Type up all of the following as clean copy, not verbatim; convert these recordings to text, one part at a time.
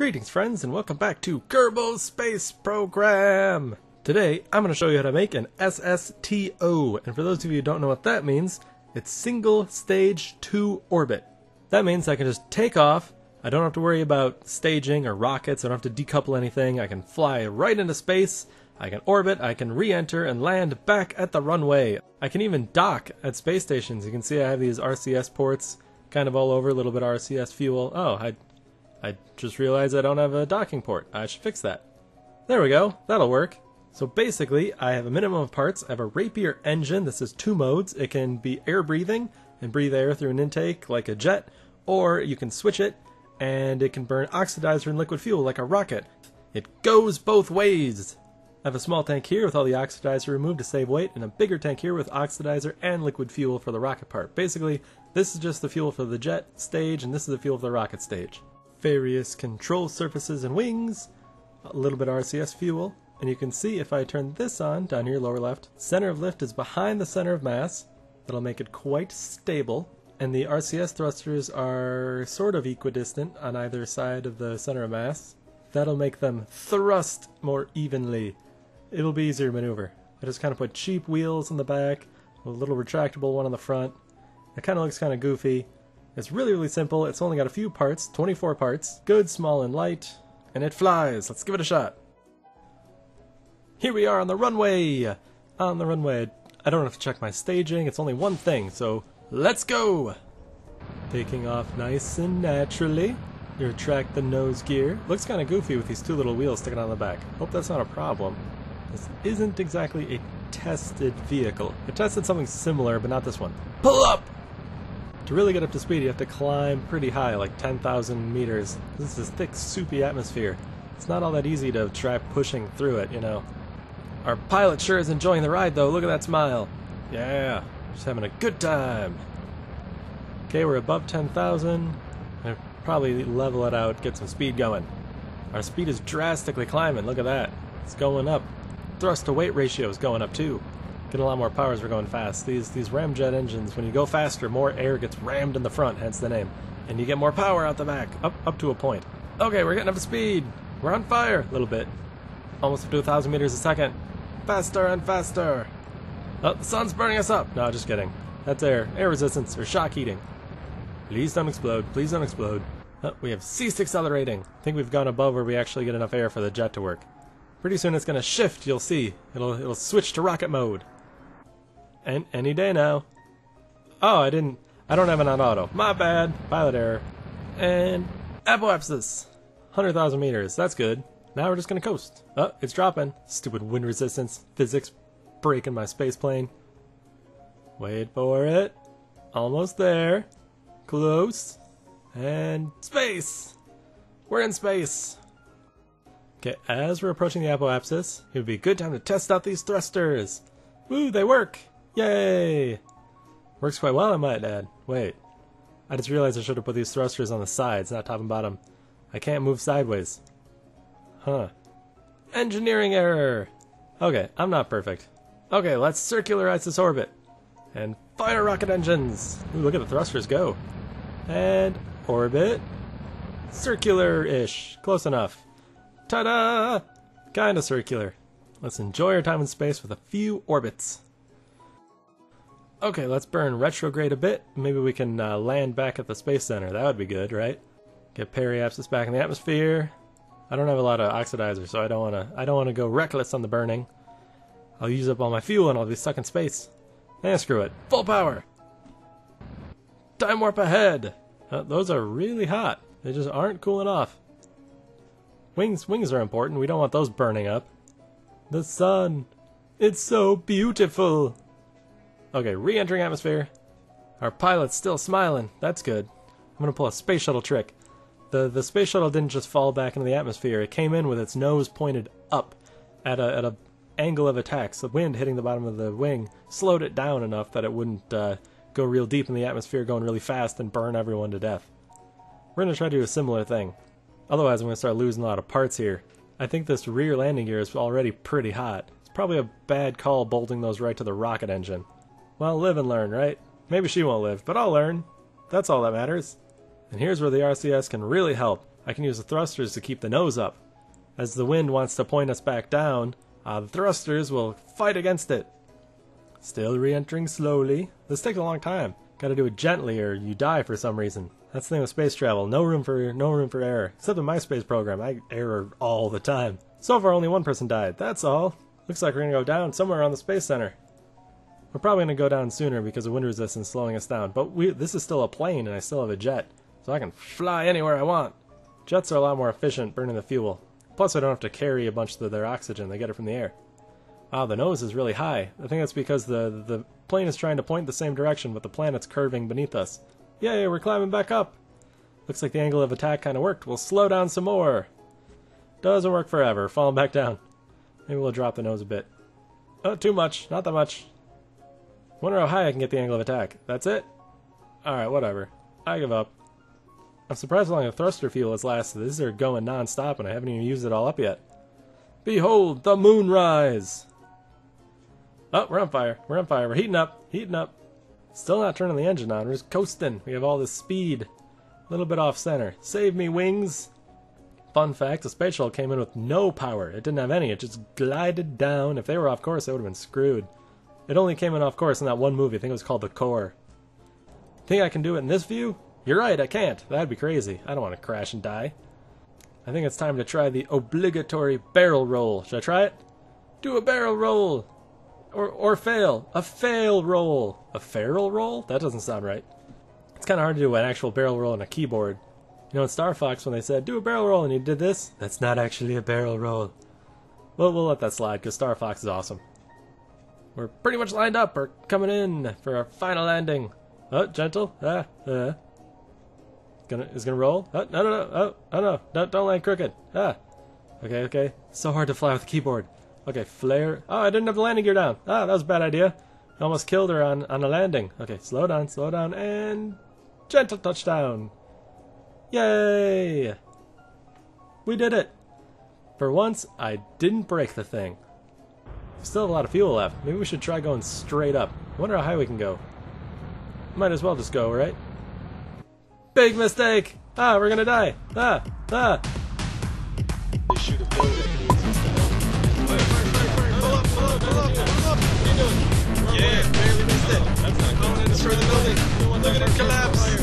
Greetings friends and welcome back to Kerbal Space Program! Today I'm going to show you how to make an SSTO, and for those of you who don't know what that means, it's single stage to orbit. That means I can just take off, I don't have to worry about staging or rockets, I don't have to decouple anything, I can fly right into space, I can orbit, I can re-enter and land back at the runway. I can even dock at space stations. You can see I have these RCS ports kind of all over, a little bit of RCS fuel. Oh, I just realized I don't have a docking port. I should fix that. There we go. That'll work. So basically, I have a minimum of parts. I have a Rapier engine. This is two modes. It can be air breathing and breathe air through an intake like a jet, or you can switch it and it can burn oxidizer and liquid fuel like a rocket. It goes both ways. I have a small tank here with all the oxidizer removed to save weight, and a bigger tank here with oxidizer and liquid fuel for the rocket part. Basically, this is just the fuel for the jet stage, and this is the fuel for the rocket stage. Various control surfaces and wings, a little bit of RCS fuel, and you can see if I turn this on, down here lower left, center of lift is behind the center of mass. That'll make it quite stable, and the RCS thrusters are sort of equidistant on either side of the center of mass. That'll make them thrust more evenly. It'll be easier to maneuver. I just kind of put cheap wheels in the back, a little retractable one on the front. It kind of looks kind of goofy. It's really, really simple. It's only got a few parts, 24 parts. Good, small, and light. And it flies. Let's give it a shot. Here we are on the runway. On the runway. I don't have to check my staging. It's only one thing, so let's go. Taking off nice and naturally. You retract the nose gear. Looks kind of goofy with these two little wheels sticking out of the back. Hope that's not a problem. This isn't exactly a tested vehicle. I tested something similar, but not this one. Pull up! To really get up to speed, you have to climb pretty high, like 10,000 meters. This is thick, soupy atmosphere. It's not all that easy to try pushing through it, you know. Our pilot sure is enjoying the ride, though. Look at that smile. Yeah, just having a good time. Okay, we're above 10,000. I'll probably level it out, get some speed going. Our speed is drastically climbing. Look at that. It's going up. Thrust to weight ratio is going up too. Getting a lot more power as we're going fast. These ramjet engines, when you go faster, more air gets rammed in the front, hence the name. And you get more power out the back, up to a point. Okay, we're getting up to speed. We're on fire a little bit. Almost up to 1,000 meters a second. Faster and faster. Oh, the sun's burning us up. No, just kidding. That's air resistance or shock heating. Please don't explode. Please don't explode. Oh, we have ceased accelerating. I think we've gone above where we actually get enough air for the jet to work. Pretty soon it's going to shift, you'll see. It'll switch to rocket mode. And any day now. Oh, I don't have it on auto. My bad. Pilot error. And apoapsis. 100,000 meters. That's good. Now we're just going to coast. Oh, it's dropping. Stupid wind resistance. Physics breaking my space plane. Wait for it. Almost there. Close. And space. We're in space. Okay, as we're approaching the apoapsis, it would be a good time to test out these thrusters. Woo, they work! Yay! Works quite well, I might add. Wait. I just realized I should have put these thrusters on the sides, not top and bottom. I can't move sideways. Huh. Engineering error! Okay, I'm not perfect. Okay, let's circularize this orbit. And fire rocket engines! Ooh, look at the thrusters go. And orbit. Circular-ish. Close enough. Ta-da! Kinda circular. Let's enjoy our time in space with a few orbits. Okay, let's burn retrograde a bit. Maybe we can land back at the space center. That would be good, right? Get periapsis back in the atmosphere. I don't have a lot of oxidizer, so I don't wanna go reckless on the burning. I'll use up all my fuel and I'll be stuck in space. Eh, screw it. Full power! Time warp ahead! Those are really hot. They just aren't cooling off. Wings are important. We don't want those burning up. The sun. It's so beautiful. Okay, re-entering atmosphere. Our pilot's still smiling. That's good. I'm going to pull a space shuttle trick. The space shuttle didn't just fall back into the atmosphere. It came in with its nose pointed up at a angle of attack. So the wind hitting the bottom of the wing slowed it down enough that it wouldn't go real deep in the atmosphere going really fast and burn everyone to death. We're going to try to do a similar thing. Otherwise, I'm going to start losing a lot of parts here. I think this rear landing gear is already pretty hot. It's probably a bad call bolting those right to the rocket engine. Well, live and learn, right? Maybe she won't live, but I'll learn. That's all that matters. And here's where the RCS can really help. I I can use the thrusters to keep the nose up. As the wind wants to point us back down, the thrusters will fight against it. Still re-entering slowly. This takes a long time. Gotta do it gently or you die for some reason. That's the thing with space travel. No room for error. Except in my space program, I error all the time. So far only one person died, that's all. Looks like we're gonna go down somewhere around the space center. We're probably gonna go down sooner because of wind resistance slowing us down, but this is still a plane and I still have a jet, so I can fly anywhere I want. Jets are a lot more efficient burning the fuel. Plus I don't have to carry a bunch of their oxygen, they get it from the air. Wow, the nose is really high. I think that's because the plane is trying to point the same direction, but the planet's curving beneath us. Yay, we're climbing back up! Looks like the angle of attack kinda worked. We'll slow down some more! Doesn't work forever, falling back down. Maybe we'll drop the nose a bit. Oh, too much, not that much. Wonder how high I can get the angle of attack. That's it? Alright, whatever. I give up. I'm surprised how long the thruster fuel has lasted. These are going non-stop and I haven't even used it all up yet. Behold, the moonrise! Oh, we're on fire. We're on fire. We're heating up. Heating up. Still not turning the engine on. We're just coasting. We have all this speed. A little bit off center. Save me, wings! Fun fact, the space shuttle came in with no power. It didn't have any. It just glided down. If they were off course, they would have been screwed. It only came in off course in that one movie. I think it was called The Core. Think I can do it in this view? You're right, I can't. That'd be crazy. I don't want to crash and die. I think it's time to try the obligatory barrel roll. Should I try it? Do a barrel roll! Or fail. A fail roll. A feral roll? That doesn't sound right. It's kind of hard to do an actual barrel roll on a keyboard. You know, in Star Fox, when they said, do a barrel roll, and you did this, that's not actually a barrel roll. Well, we'll let that slide, because Star Fox is awesome. We're pretty much lined up. We're coming in for our final landing. Oh, gentle. Is gonna roll. Oh, no. Oh, no. Don't land crooked. Ah. Okay. So hard to fly with a keyboard. Okay, flare. Oh, I didn't have the landing gear down. Ah, that was a bad idea. I almost killed her on the landing. Okay, slow down, and gentle touchdown. Yay! We did it. For once, I didn't break the thing. Still have a lot of fuel left. Maybe we should try going straight up. I wonder how high we can go. Might as well just go, right? Big mistake! Ah, we're gonna die! Ah! They shoot a building. Yeah, barely missed it. That's not going to destroy the building. Look at it collapse.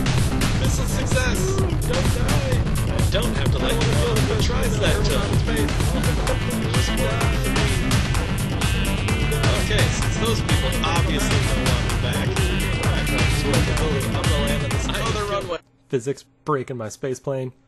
Missile success. Don't die. I don't have to light the building, but tries that time. Okay, since those people obviously don't want me back, I'm going to land on the side of the runway. Physics breaking my space plane.